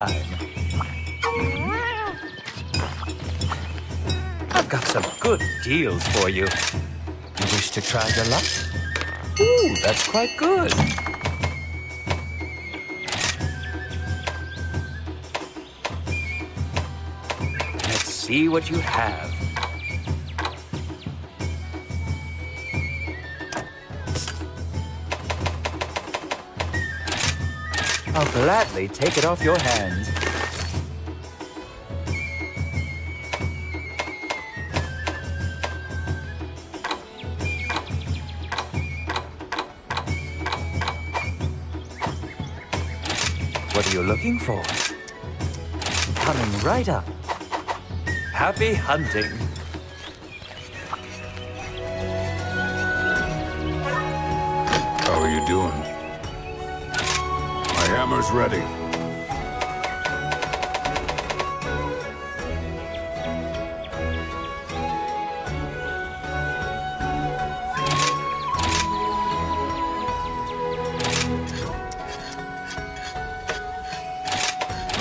I've got some good deals for you. You wish to try your luck? Ooh, that's quite good. Let's see what you have. I'll gladly take it off your hands. What are you looking for? Coming right up. Happy hunting. How are you doing? Hammer's ready.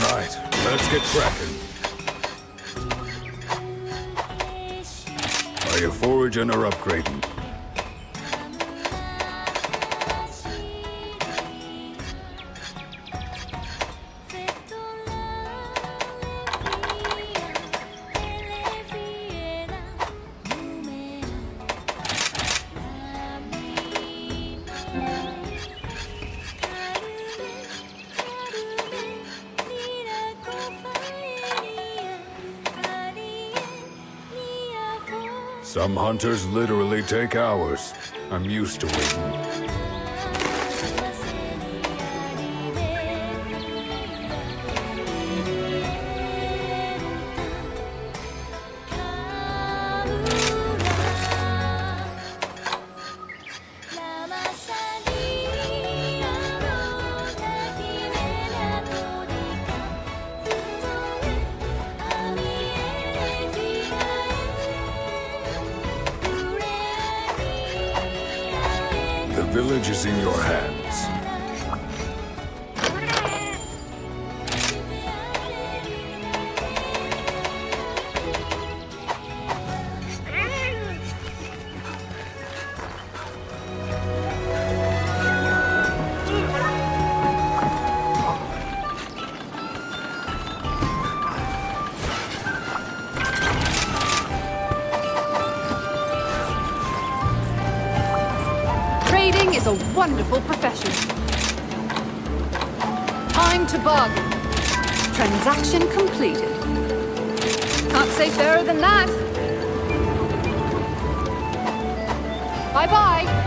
Right, let's get cracking. Are you foraging or upgrading? Some hunters literally take hours. I'm used to waiting. The village is in your hands. Trading is a wonderful profession. Time to bargain. Transaction completed. Can't say fairer than that. Bye-bye.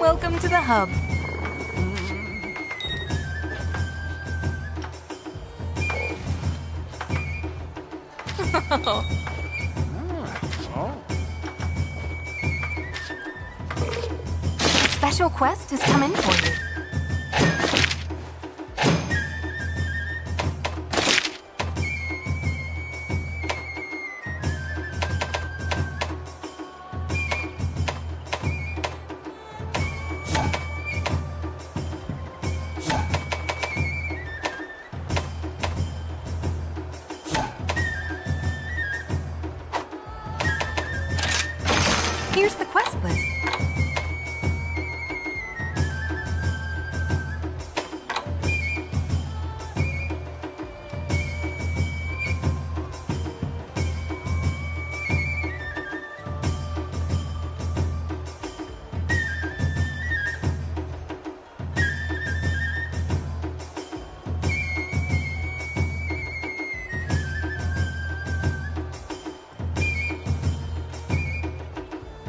Welcome to the hub. Special quest has come in for you. Here's the quest list.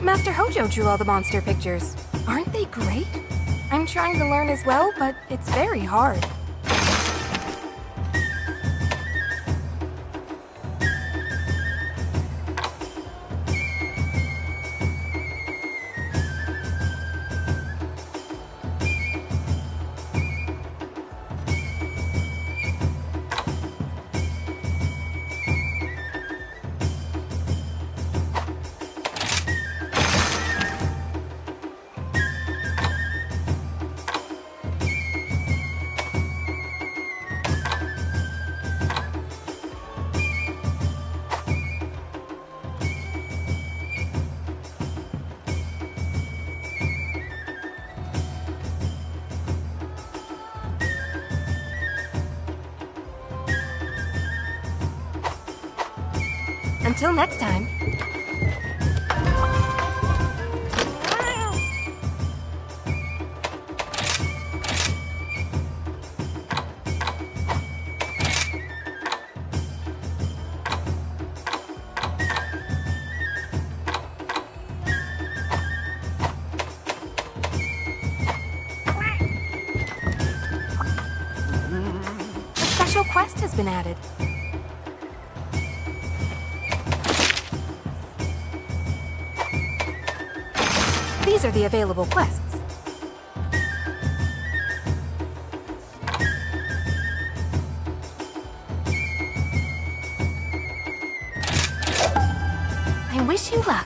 Master Hojo drew all the monster pictures, aren't they? they great? I'm trying to learn as well, but it's very hard. Until next time. A special quest has been added. These are the available quests. I wish you luck.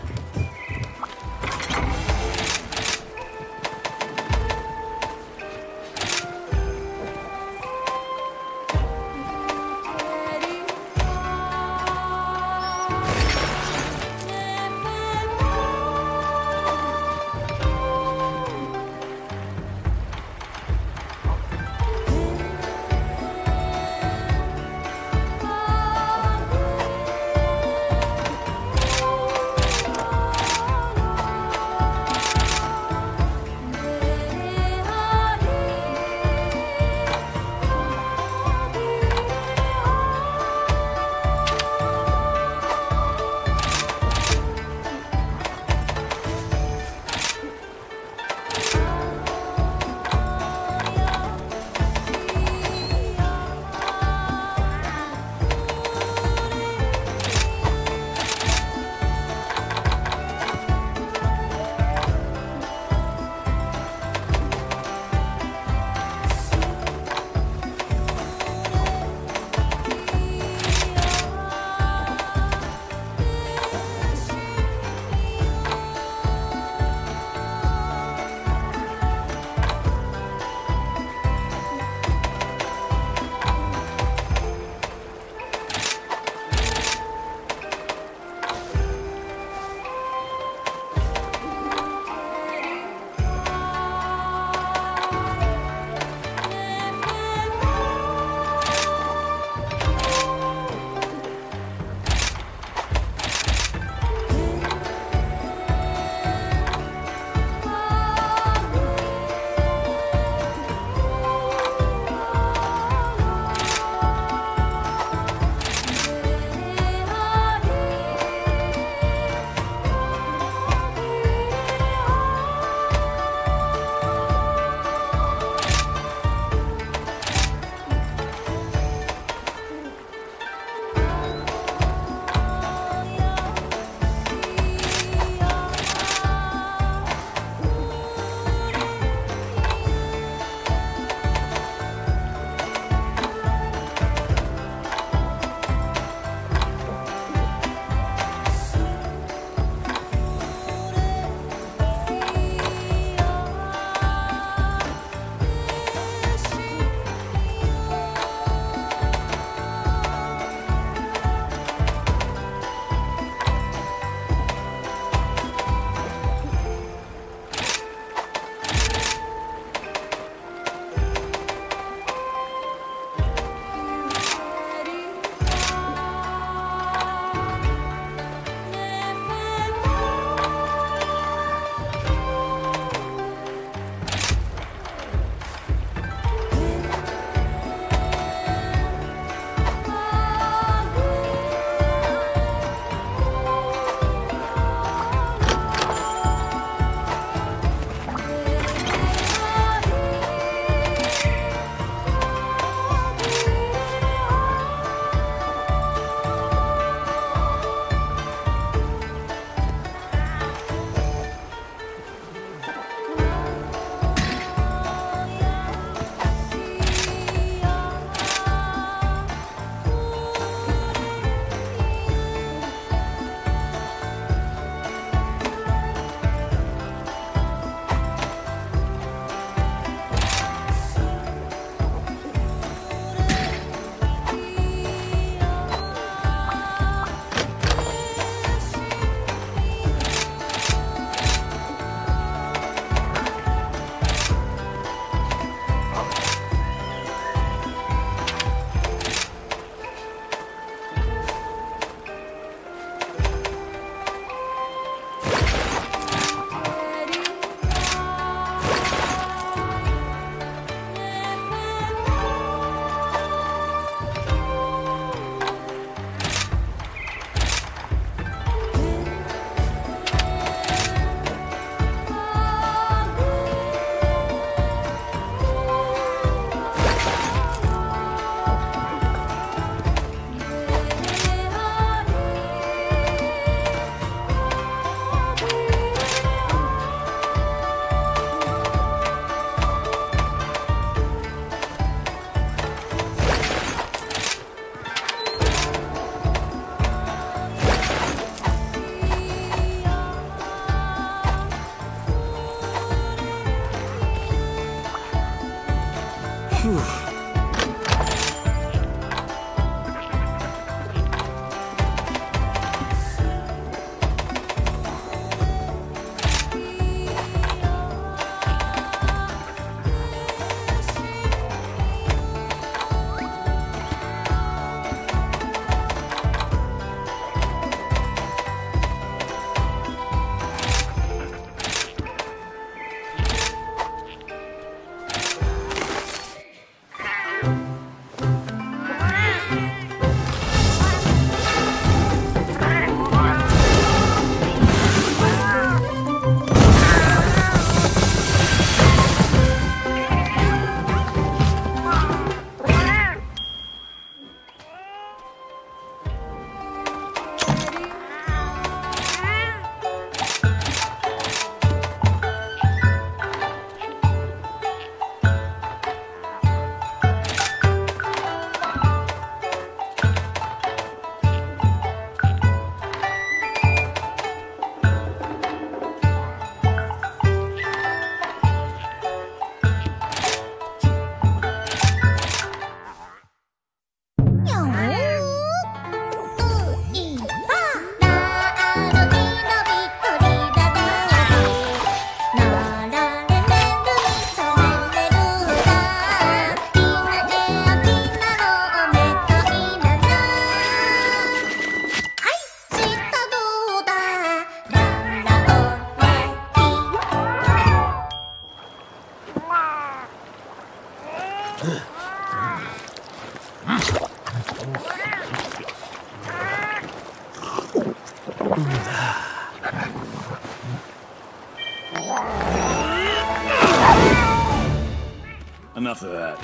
Enough of that.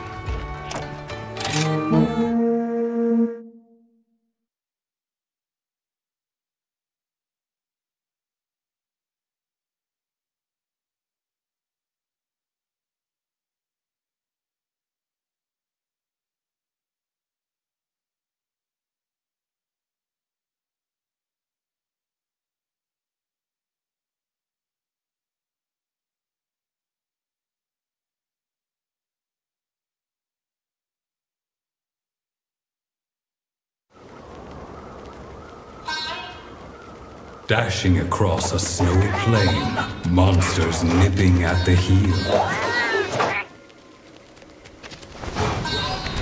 Dashing across a snowy plain, monsters nipping at the heel.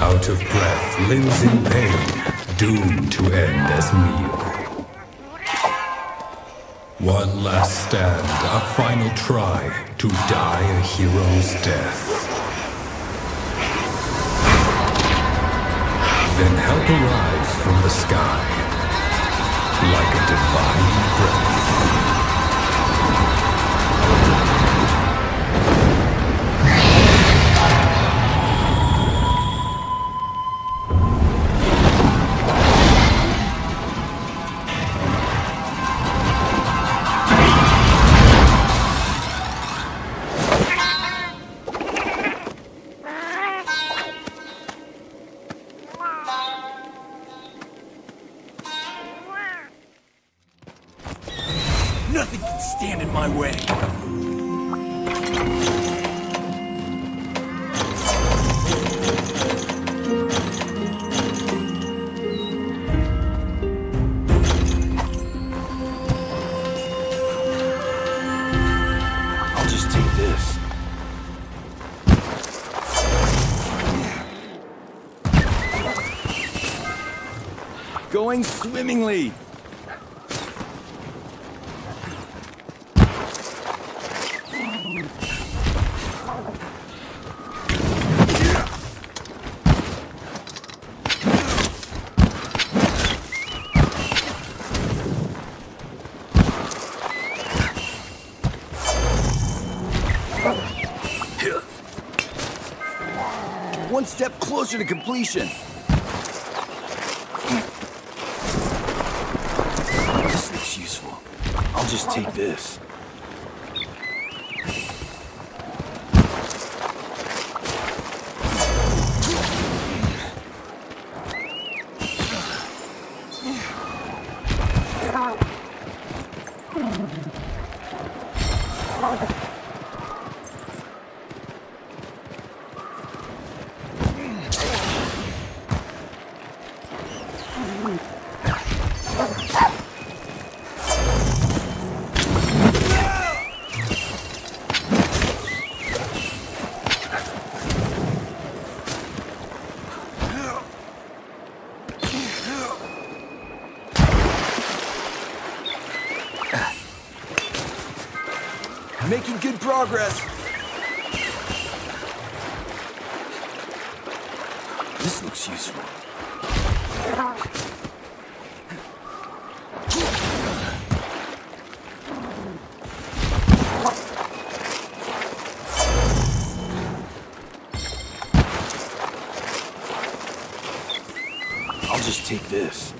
Out of breath, limbs in pain, doomed to end as meal. One last stand, a final try, to die a hero's death. Then help arrives from the sky, like a divine breath. Nothing can stand in my way. I'll just take this. Going swimmingly. One step closer to completion. This looks useful. I'll just take this. progress. This looks useful. I'll just take this.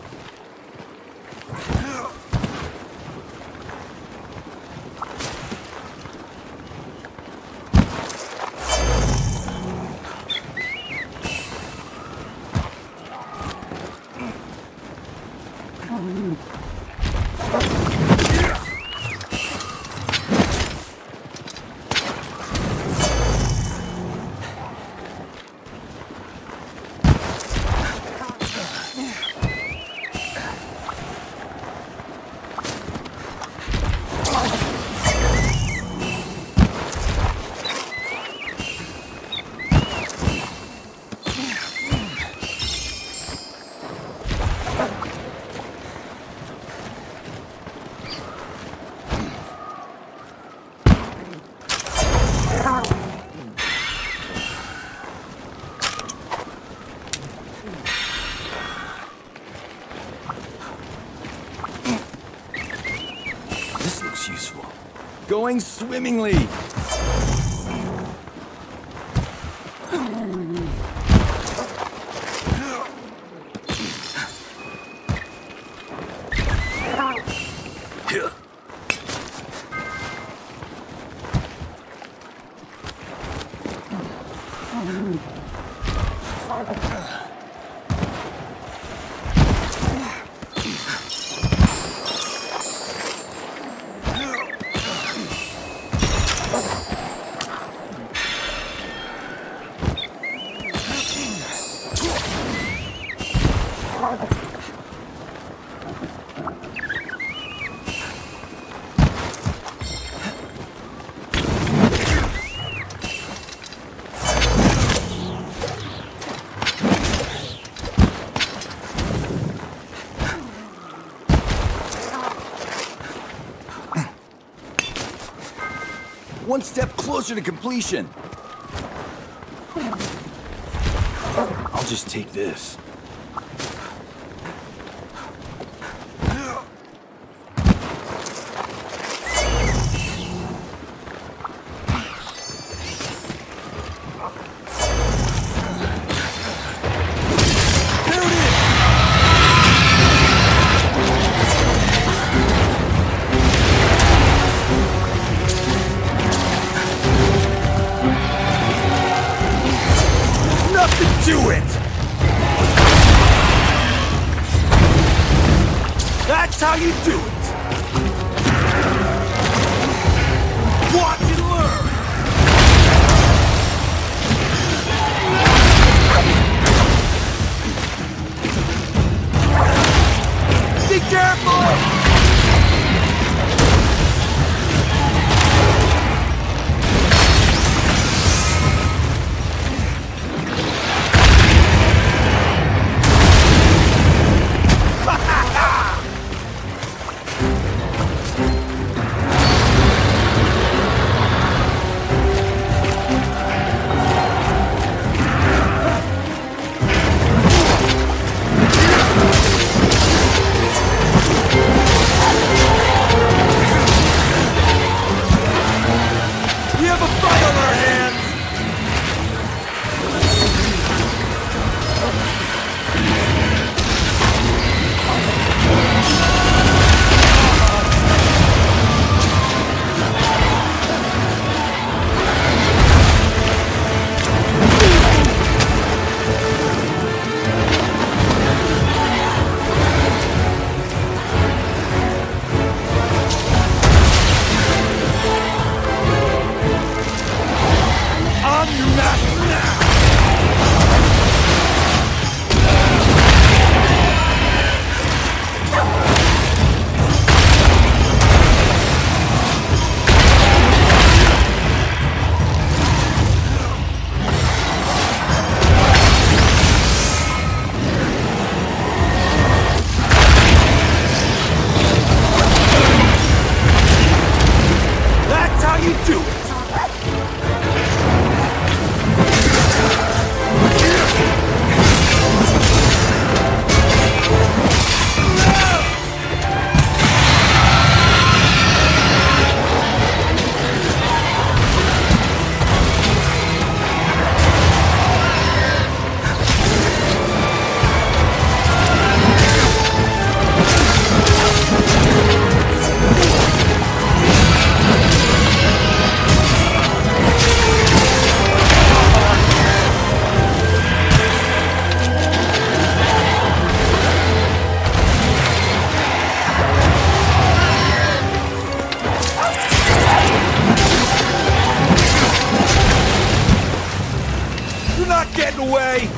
Going swimmingly. One step closer to completion. I'll just take this. Get away!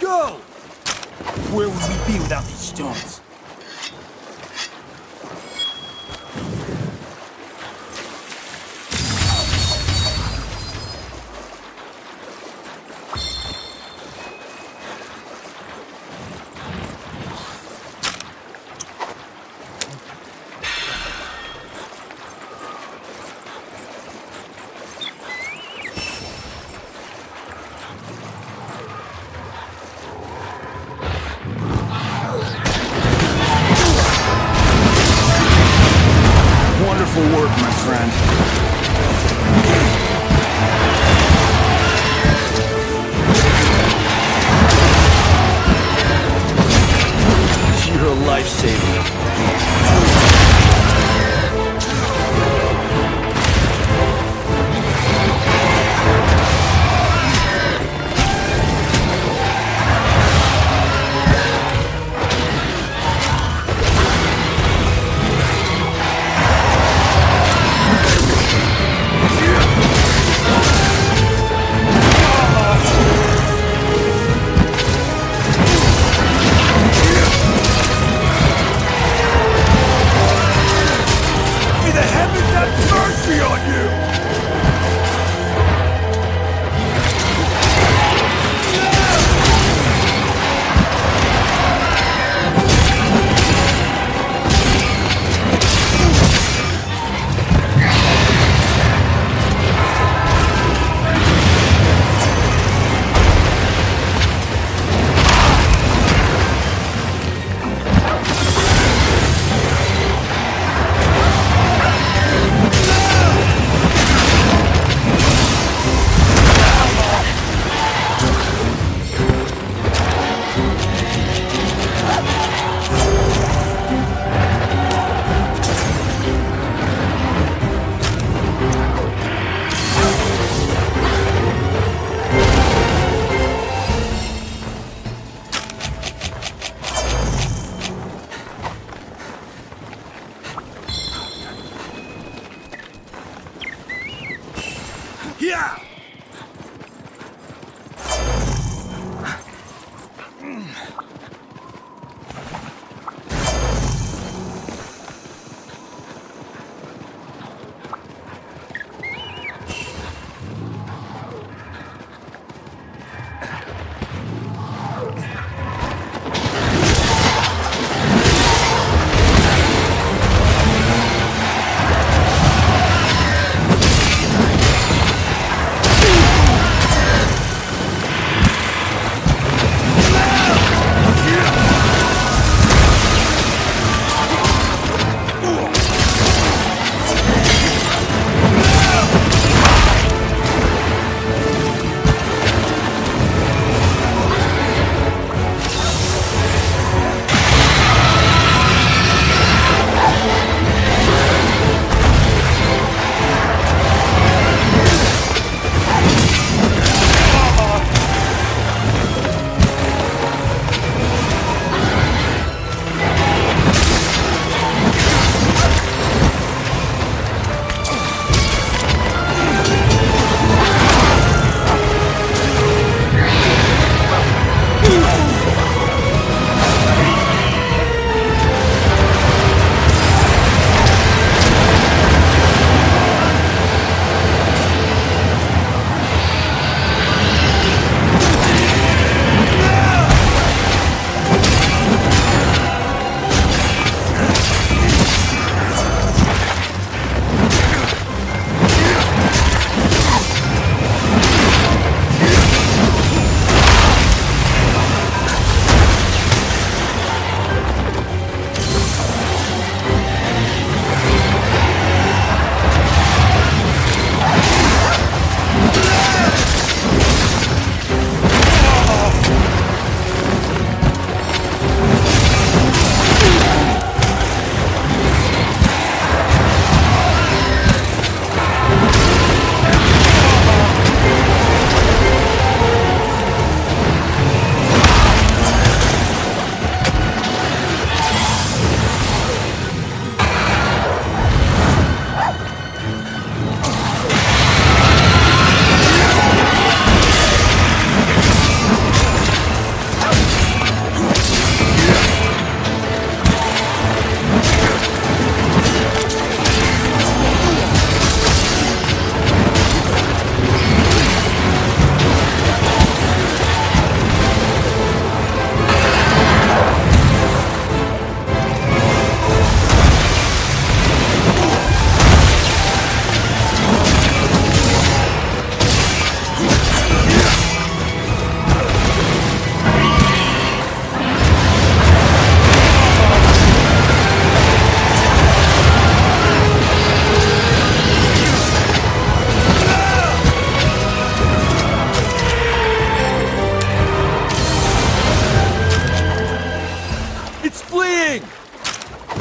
Go! Where would we be without these stones? Life-saving. be on you! Yeah!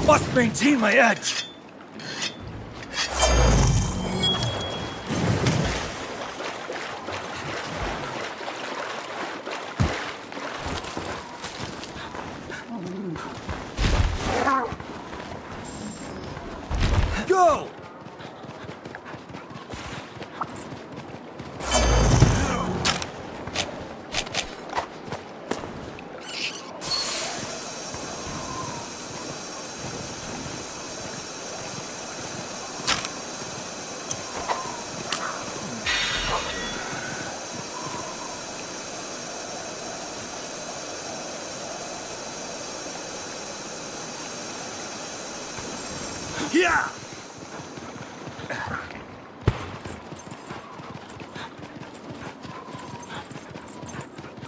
Must maintain my edge! Go! Yeah.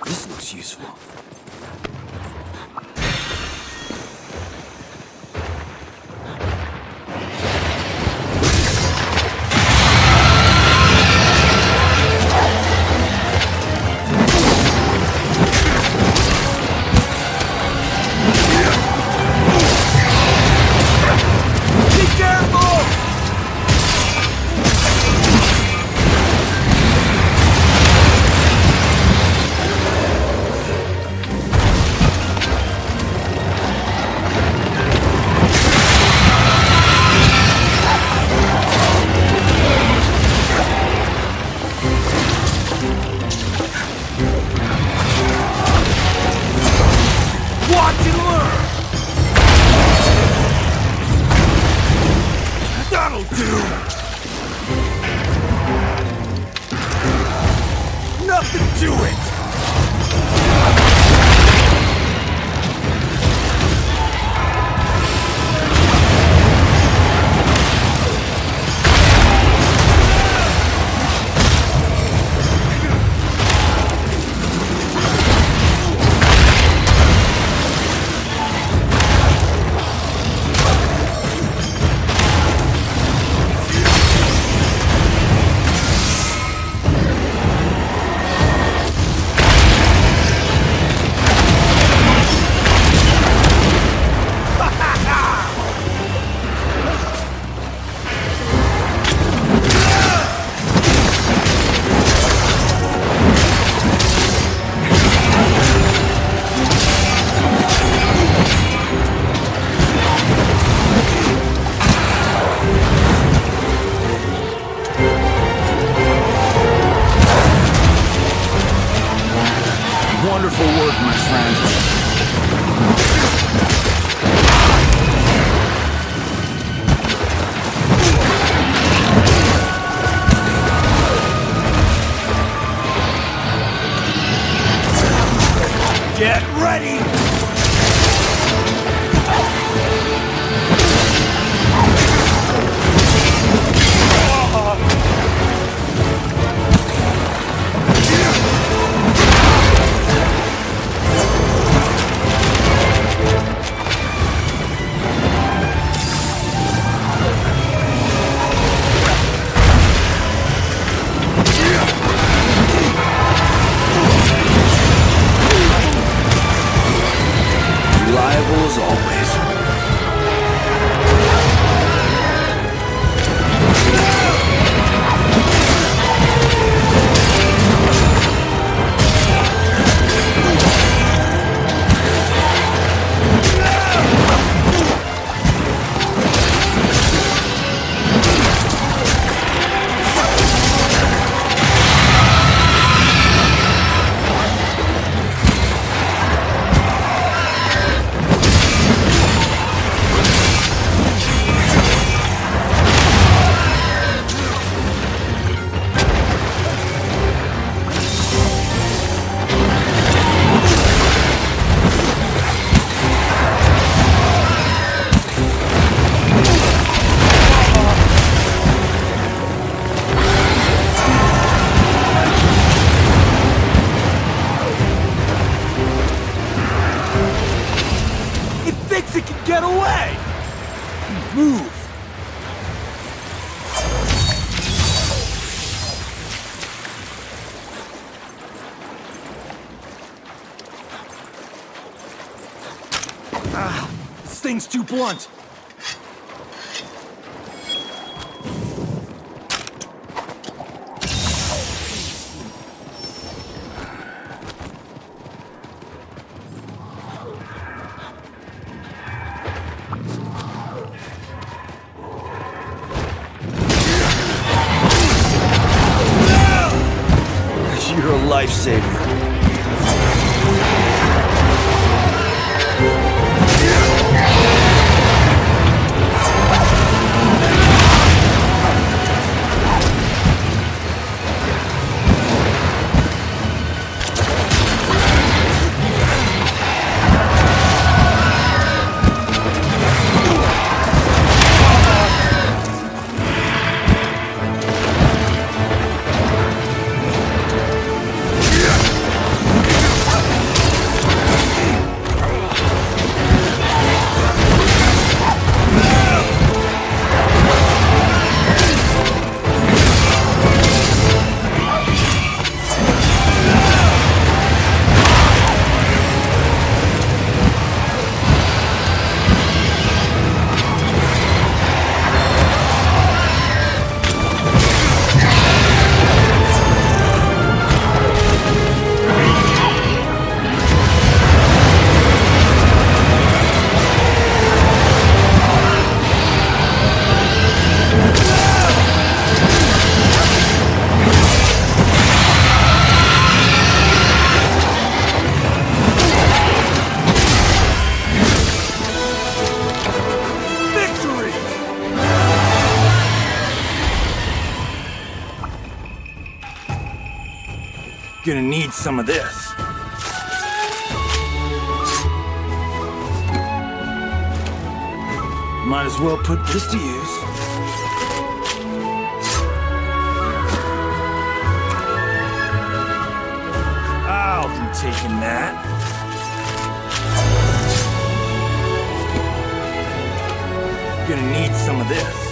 This looks useful. Wonderful work, my friend. Get ready! As always. Get away! Move! Ah, this thing's too blunt. Lifesaver. Gonna need some of this. Might as well put this to use. Taking that. Gonna need some of this.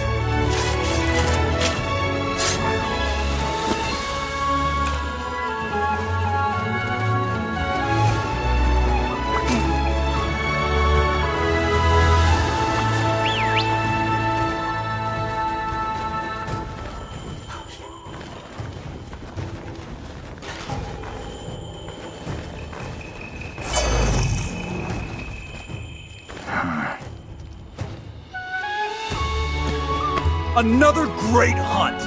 Another great hunt!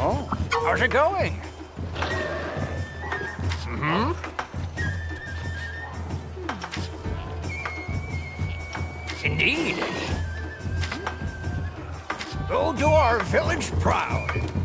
Oh, how's it going? Mm-hmm. Indeed. Oh, do our village proud.